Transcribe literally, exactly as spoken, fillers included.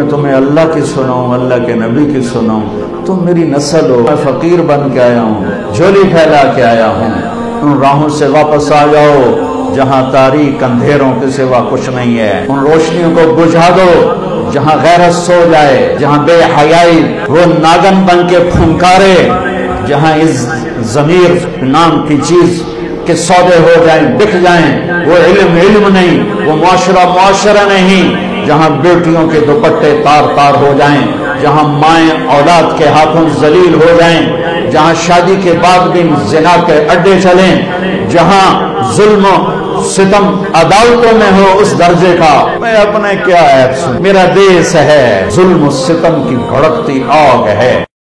मैं तुम्हें अल्लाह की सुनाऊँ, अल्लाह के नबी की सुनाऊँ। तुम मेरी नस्ल हो, मैं फ़कीर बन के आया हूँ, झोली फैला के आया हूँ। उन राहों से वापस आ जाओ जहाँ तारीख अंधेरों के सिवा कुछ नहीं है। उन रोशनियों को बुझा दो जहाँ गैरत सो जाए, जहाँ बेहयाई वो नागन बन के फुंकारे, जहाँ इस ज़मीर नाम की चीज़ के सौदे हो जाए, बिक जाए। वो इल्म इल्म नहीं, वो मुआशरा मुआशरा नहीं। जहाँ बेटियों के दुपट्टे तार तार हो जाएं, जहाँ माएँ औलाद के हाथों जलील हो जाएं, जहाँ शादी के बाद भी जिना के अड्डे चलें, जहाँ जुल्म सितम अदालतों में हो उस दर्जे का। मैं अपने क्या ऐब सुन, मेरा देश है जुल्म सितम की भड़कती आग है।